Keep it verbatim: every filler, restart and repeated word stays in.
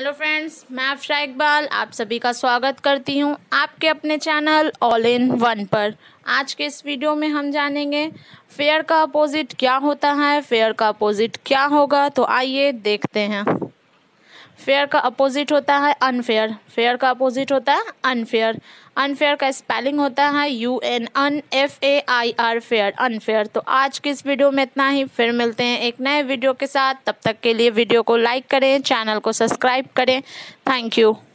Hello friends, मैं अफशान इकबाल आप सभी का स्वागत करती हूं आपके अपने चैनल ऑल इन वन पर। आज के इस वीडियो में हम जानेंगे फेयर का अपोजिट क्या होता है, फेयर का अपोजिट क्या होगा। तो आइए देखते हैं। फेयर का अपोजिट होता है अनफेयर। फेयर का अपोजिट होता है अनफेयर। अनफेयर का स्पेलिंग होता है U N un F A I R fair, unfair. तो आज की इस वीडियो में इतना ही, फिर मिलते हैं एक नए वीडियो के साथ। तब तक के लिए वीडियो को लाइक करें, चैनल को सब्सक्राइब करें। Thank you.